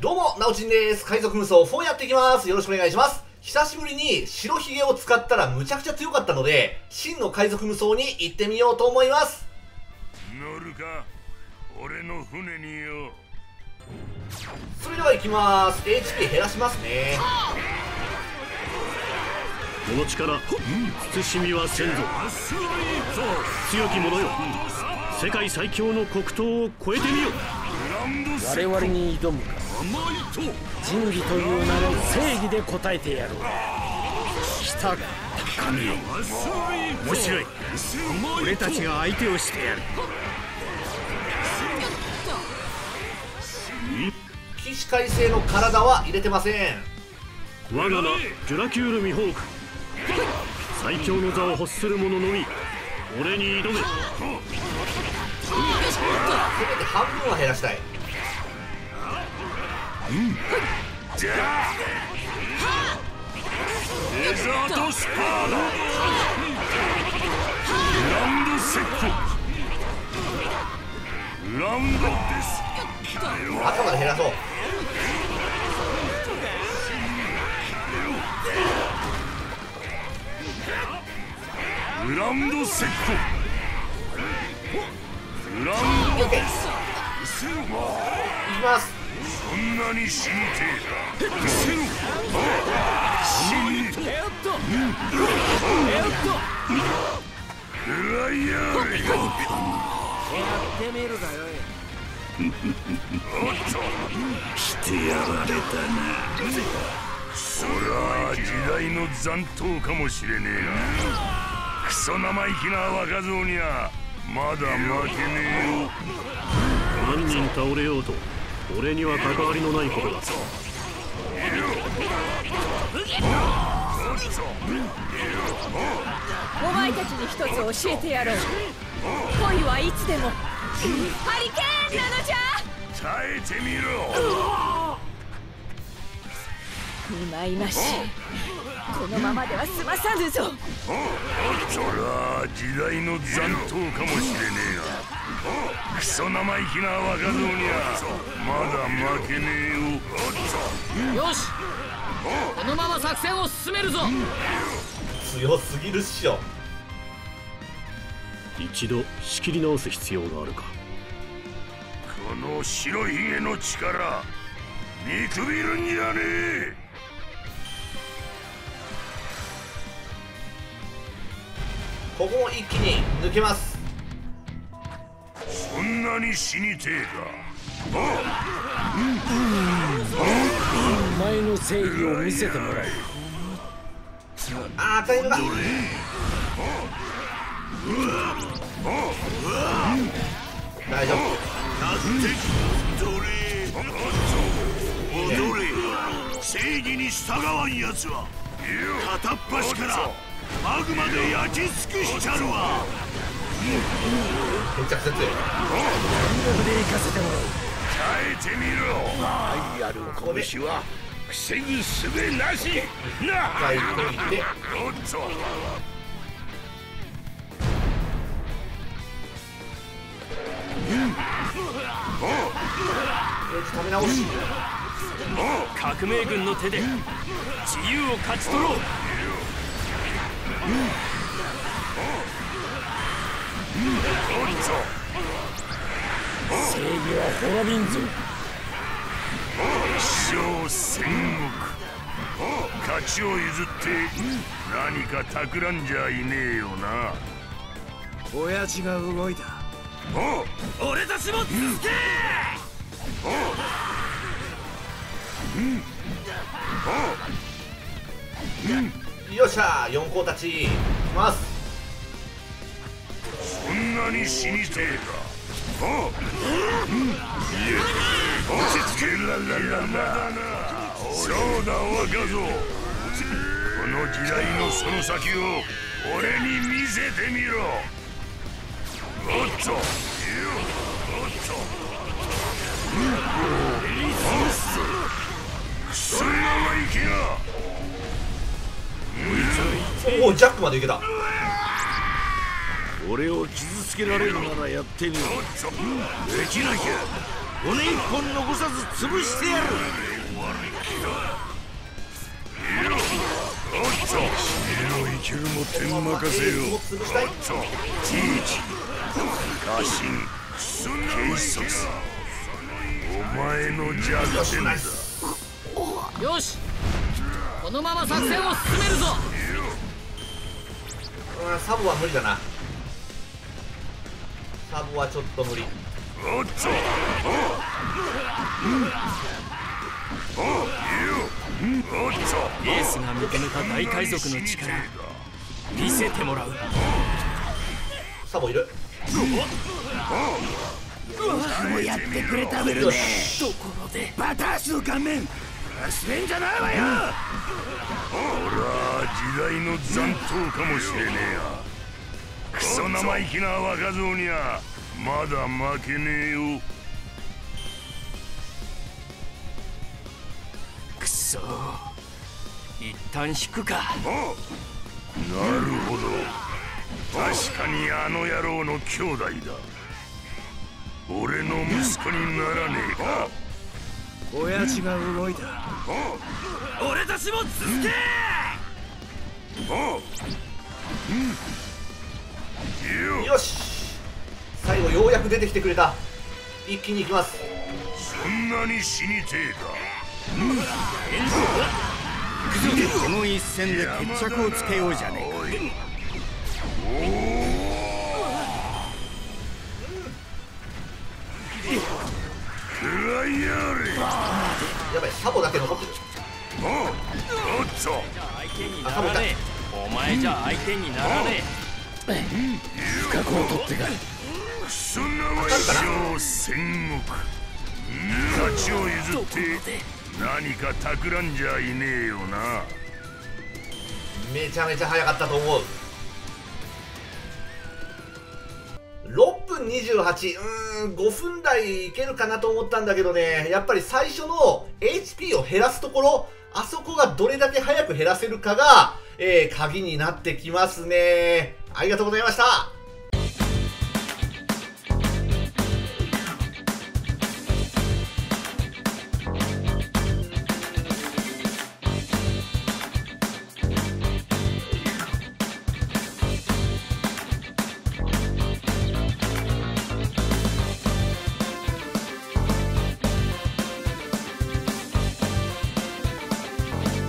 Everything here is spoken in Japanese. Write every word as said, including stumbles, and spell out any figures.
どうも、なおちんです。海賊無双フォンやっていきます。よろしくお願いします。久しぶりに白ひげを使ったらむちゃくちゃ強かったので、真の海賊無双に行ってみようと思います。乗るか、俺の船によ。それでは行きます。エイチピー 減らしますね。この力、慎みはせんぞ。強き者よ。世界最強の黒刀を超えてみよう。我々に挑むか、仁義という名の正義で答えてやろう。来たか神よ、面白い。俺たちが相手をしてやる。起死回生の体は入れてません。我が名ジュラキュールミホーク、最強の座を欲する者のみ俺に挑め。せめて半分は減らしたい。うん、じゃあデザートスパーダランドセットランドです。頭で減らそう。グランドセット行きます。そんなに死にてえか。してやられたな。そりゃ時代の残党かもしれねえな。クソ生意気な若造にはまだ負けねえよ。何人倒れようと俺には関わりのないことだ。お前たちに一つ教えてやろう。恋はいつでもハリケーンなのじゃ。耐えてみろ。忌々しい。このままでは済まさぬぞ。そりゃ時代の残党かもしれねえな。クソ生意気な若造にはまだ負けねえよ。よし、このまま作戦を進めるぞ。強すぎるっしょ。一度仕切り直す必要があるか。この白ひげの力見くびるんじゃねえ。ここも一気に抜けます。そんなに死にてえか。お前の正義を見せてもらえ。ああ大変だ。大丈夫。踊れ。正義に従わんやつは片っ端からマグマで焼き尽くしちゃるわ。めちゃくちゃ強い。腕行かせてもらう。耐えてみろ。はい、やるこぶしは防ぐすべなし。なあ。はい、おっと。うん。お。止め直し。革命軍の手で自由を勝ち取ろう。うん、おっと、正義は滅びんぞ。一生戦国、勝ちを譲って何か企んじゃいねえよな。親父が動いた。俺たちも続け。よっしゃ、四皇たちいきます。そんなに死にてえか。おう、うん、いえ、落ち着け。ラララララ。そうだ若造、この時代のその先を俺に見せてみろ。おっと、おっと、うん、クソ生意気な。おお、ジャックまでいけた。俺を傷つけられるならやってみよう。できなきゃ骨一本残さず潰してやる。おっと、死ねの生きるも手任せよ。おっと、じいじ過信軽率、お前の邪魔だ。よし、このまま作戦を進めるぞ。うん、サブは無理だな。サブはちょっと無理。おっと、エースが認めた大海賊の力、見せてもらう。サボいる。もうやってくれたべるね。ところでバタ足の顔面忘れんじゃないわよ。俺は時代の残党かもしれねえや。クソ生意気な若造にはまだ負けねえよ。くそ、一旦引くか。なるほど、確かにあの野郎の兄弟だ。俺の息子にならねえか。親父が動いた。俺たちも続け。よし、最後ようやく出てきてくれた。一気に行きます。そんなに死にてえか。この一戦で決着をつけようじゃねえか。やばい、サボだけ残ってる。お前じゃ相手にならねえ。不覚を取ってからそんなわしを戦国勝ちを譲って何か企んじゃいねえよな。めちゃめちゃ早かったと思う。ろっぷんにじゅうはち、うーん、ごふん台いけるかなと思ったんだけどね、やっぱり最初の エイチピー を減らすところ、あそこがどれだけ早く減らせるかが、えー、鍵になってきますね。ありがとうございました。